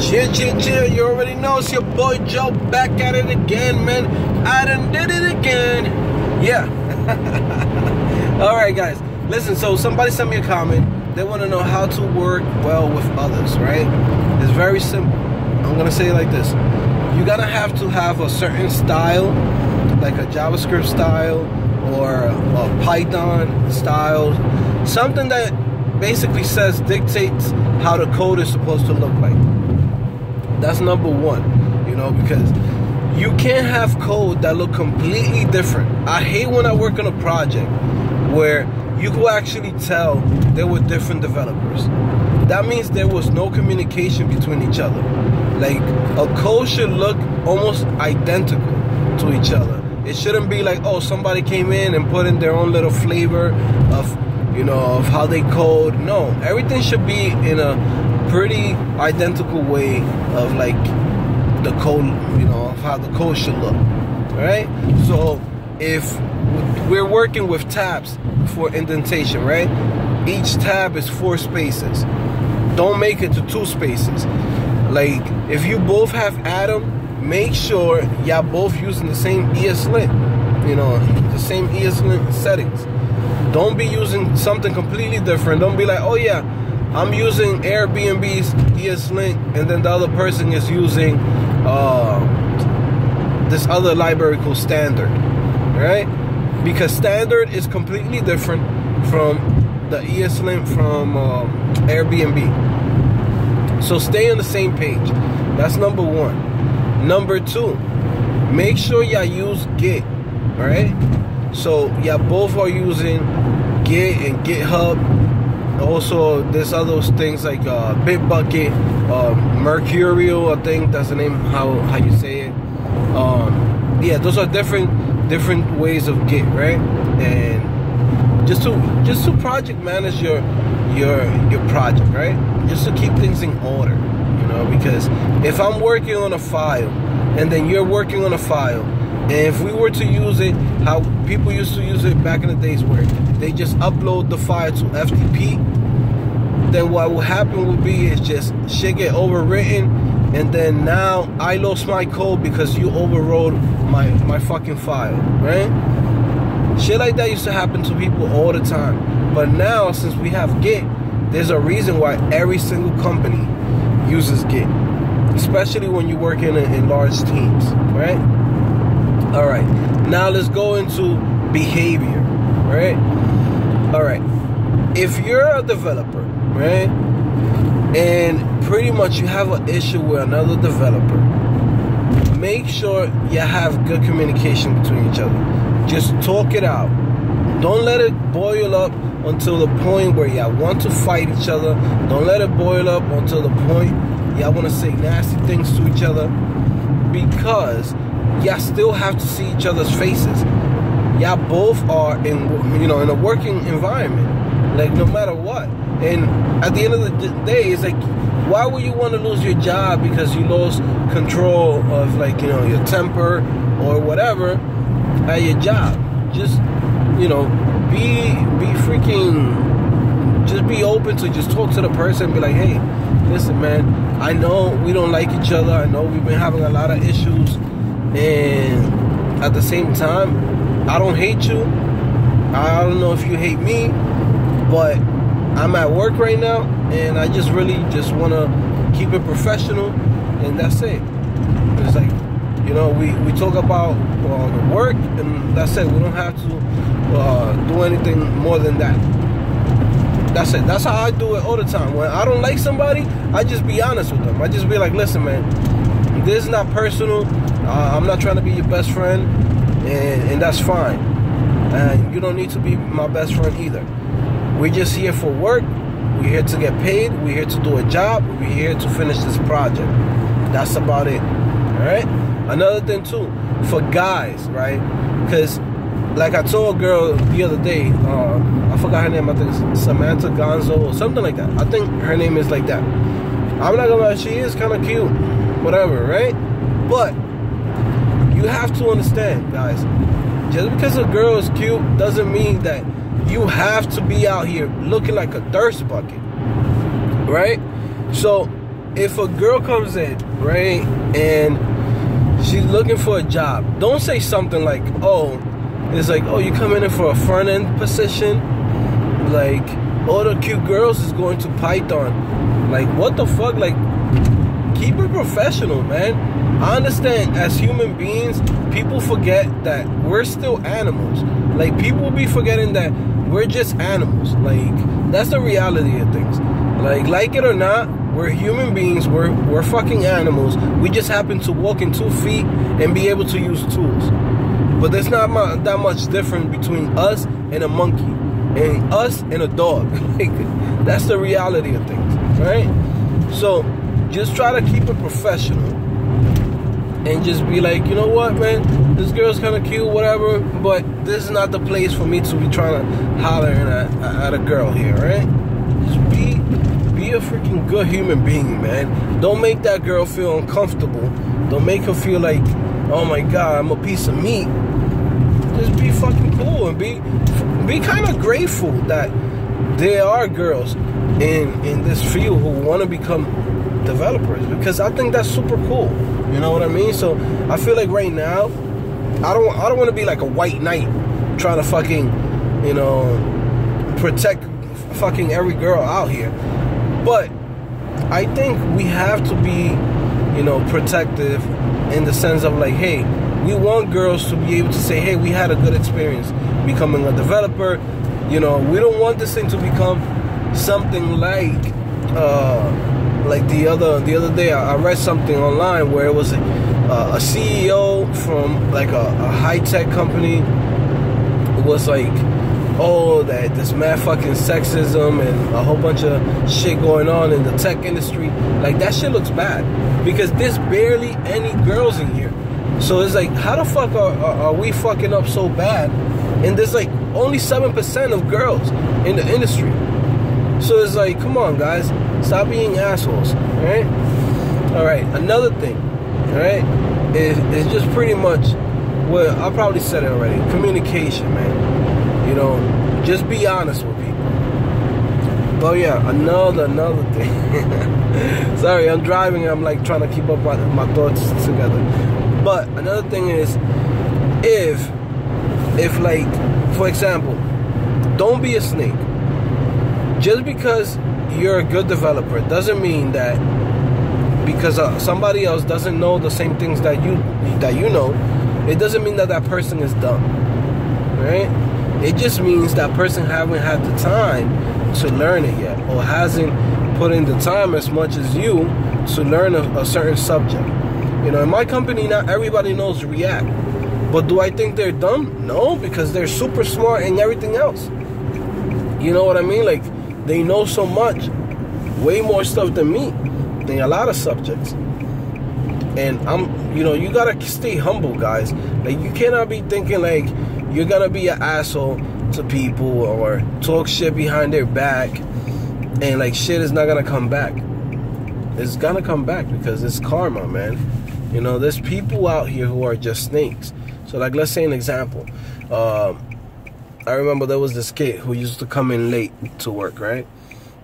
Chill, you already know it's your boy Joe back at it again, man. I done did it again. Yeah. Alright guys, listen, so somebody sent me a comment. They want to know how to work well with others, right? It's very simple. I'm going to say it like this. You're going to have a certain style, like a JavaScript style or a Python style. Something that basically says, dictates how the code is supposed to look like. That's number one, you know, because you can't have code that look completely different. I hate when I work on a project where you could actually tell there were different developers. That means there was no communication between each other. Like, a code should look almost identical to each other. It shouldn't be like, oh, somebody came in and put in their own little flavor of, you know, of how they code. No, everything should be in a pretty identical way of like the code, you know, of how the code should look. Alright? So if we're working with tabs for indentation, right? Each tab is 4 spaces. Don't make it to 2 spaces. Like, if you both have Atom, make sure y'all both using the same ESLint, you know, the same ESLint settings. Don't be using something completely different. Don't be like, oh yeah, I'm using Airbnb's ESLint, and then the other person is using this other library called standard, right? Because standard is completely different from the ESLint from Airbnb. So stay on the same page. That's number one. Number two, make sure y'all use Git, all right? So y'all both are using Git and GitHub. Also, there's other things like Bitbucket, Mercurial, I think that's the name, how you say it. Yeah, those are different ways of Git, right? And just to project manage your project, right? Just to keep things in order, you know, because if I'm working on a file and then you're working on a file, and if we were to use it, how people used to use it back in the days where they just upload the file to FTP, then what will happen would be is just shit get overwritten, and then now I lost my code because you overrode my fucking file, right? Shit like that used to happen to people all the time. But now, since we have Git, there's a reason why every single company uses Git, especially when you work in large teams, right? All right, now let's go into behavior, right? All right, if you're a developer, right, and pretty much you have an issue with another developer, make sure you have good communication between each other. Just talk it out. Don't let it boil up until the point where y'all want to fight each other. Don't let it boil up until the point y'all want to say nasty things to each other, because y'all still have to see each other's faces. Y'all both are in, you know, in a working environment, like, no matter what. And at the end of the day, it's like, why would you want to lose your job because you lost control of, like, you know, your temper or whatever at your job? Just, you know, be freaking, just be open to just talk to the person and be like, hey, listen, man, I know we don't like each other. I know we've been having a lot of issues. And at the same time, I don't hate you. I don't know if you hate me, but I'm at work right now, and I just really just want to keep it professional, and that's it. It's like, you know, we talk about the work, and that's it. We don't have to do anything more than that. That's it. That's how I do it all the time. When I don't like somebody, I just be honest with them. I just be like, listen, man, this is not personal. I'm not trying to be your best friend, and that's fine. And you don't need to be my best friend either. We're just here for work. We're here to get paid. We're here to do a job. We're here to finish this project. That's about it. All right? Another thing, too, for guys, right? Because, like I told a girl the other day, I forgot her name. I think it's Samantha Gonzo or something like that. I think her name is like that. I'm not going to lie. She is kind of cute. Whatever, right? But you have to understand, guys, just because a girl is cute doesn't mean that you have to be out here looking like a thirst bucket, right? So if a girl comes in, right, and she's looking for a job, don't say something like, oh, it's like, oh, you coming in for a front-end position? Like, all the cute girls is going to Python. Like, what the fuck? Like, keep it professional, man. I understand as human beings, people forget that we're still animals. Like, people be forgetting that we're just animals. Like, that's the reality of things. Like it or not, we're human beings. We're fucking animals. We just happen to walk in 2 feet and be able to use tools. But there's not that much difference between us and a monkey, and us and a dog. Like, that's the reality of things, right? So just try to keep it professional and just be like, you know what, man, this girl's kind of cute, whatever, but this is not the place for me to be trying to holler at a girl here, right? Just be a freaking good human being, man. Don't make that girl feel uncomfortable. Don't make her feel like, oh my God, I'm a piece of meat. Just be fucking cool and be kind of grateful that there are girls in this field who want to become developers, because I think that's super cool. You know what I mean? So I feel like right now, I don't want to be like a white knight trying to fucking, you know, protect fucking every girl out here. But I think we have to be, you know, protective in the sense of like, hey, we want girls to be able to say, hey, we had a good experience becoming a developer. You know, we don't want this thing to become something like the other day I read something online where it was a CEO from like a high-tech company. It was like, oh, that this mad fucking sexism and a whole bunch of shit going on in the tech industry. Like, that shit looks bad because there's barely any girls in here. So it's like, how the fuck are we fucking up so bad? And there's like only 7% of girls in the industry. So it's like, come on, guys, stop being assholes, right? All right, another thing, all right, it's just pretty much, well, I probably said it already, communication, man. You know, just be honest with people. Oh yeah, another thing. Sorry, I'm driving and I'm like trying to keep up my thoughts together. But another thing is, if like, for example, don't be a snake. Just because you're a good developer doesn't mean that because somebody else doesn't know the same things that you know, it doesn't mean that that person is dumb, right? It just means that person haven't had the time to learn it yet, or hasn't put in the time as much as you to learn a certain subject. You know, in my company, not everybody knows React, but do I think they're dumb? No, because they're super smart and everything else. You know what I mean? Like, they know so much, way more stuff than me, than a lot of subjects. And I'm, you know, you gotta stay humble, guys. Like, you cannot be thinking like you're gonna be an asshole to people or talk shit behind their back and like shit is not gonna come back. It's gonna come back because it's karma, man. You know, there's people out here who are just snakes. So like, let's say an example. I remember there was this kid who used to come in late to work, right?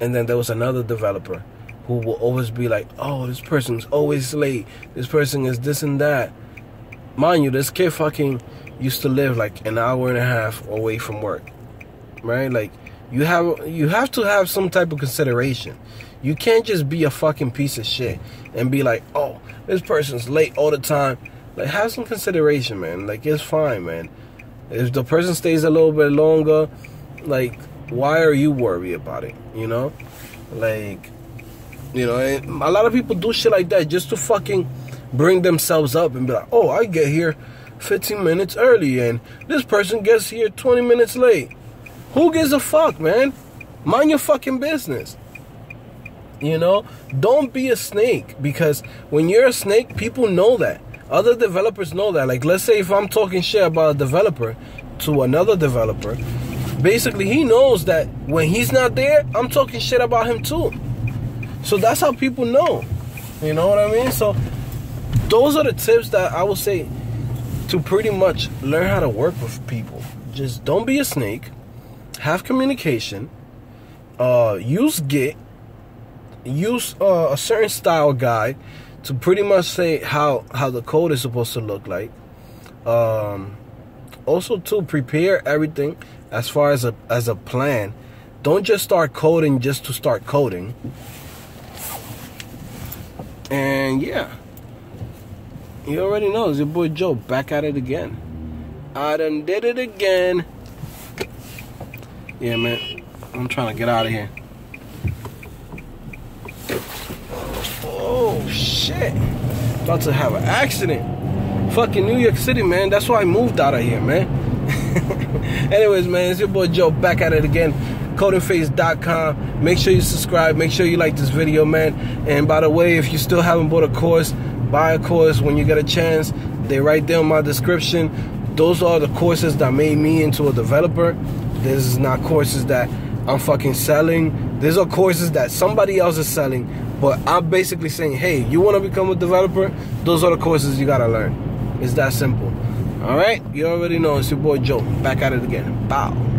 And then there was another developer who will always be like, oh, this person's always late, this person is this and that. Mind you, this kid fucking used to live like an hour and a half away from work, right? Like, you have to have some type of consideration. You can't just be a fucking piece of shit and be like, oh, this person's late all the time. Like, have some consideration, man. Like, it's fine, man. If the person stays a little bit longer, like, why are you worried about it, you know? Like, you know, and a lot of people do shit like that just to fucking bring themselves up and be like, oh, I get here 15 minutes early and this person gets here 20 minutes late. Who gives a fuck, man? Mind your fucking business. You know, don't be a snake, because when you're a snake, people know that. Other developers know that. Like, let's say if I'm talking shit about a developer to another developer, basically he knows that when he's not there, I'm talking shit about him too. So that's how people know. You know what I mean? So those are the tips that I would say to pretty much learn how to work with people. Just don't be a snake. Have communication. Use Git. use a certain style guide to pretty much say how the code is supposed to look like. Also, to prepare everything as far as a plan. Don't just start coding just to start coding. And yeah, you already know, it's your boy Joe back at it again. I done did it again. Yeah, man, I'm trying to get out of here. Oh shit, about to have an accident. Fucking New York City, man. That's why I moved out of here, man. Anyways, man, it's your boy Joe back at it again. codingphase.com. Make sure you subscribe. Make sure you like this video, man. And by the way, if you still haven't bought a course, buy a course when you get a chance. They're right there in my description. Those are the courses that made me into a developer. This is not courses that I'm fucking selling. These are courses that somebody else is selling. But I'm basically saying, hey, you want to become a developer? Those are the courses you got to learn. It's that simple. All right? You already know. It's your boy Joe. Back at it again. Bow.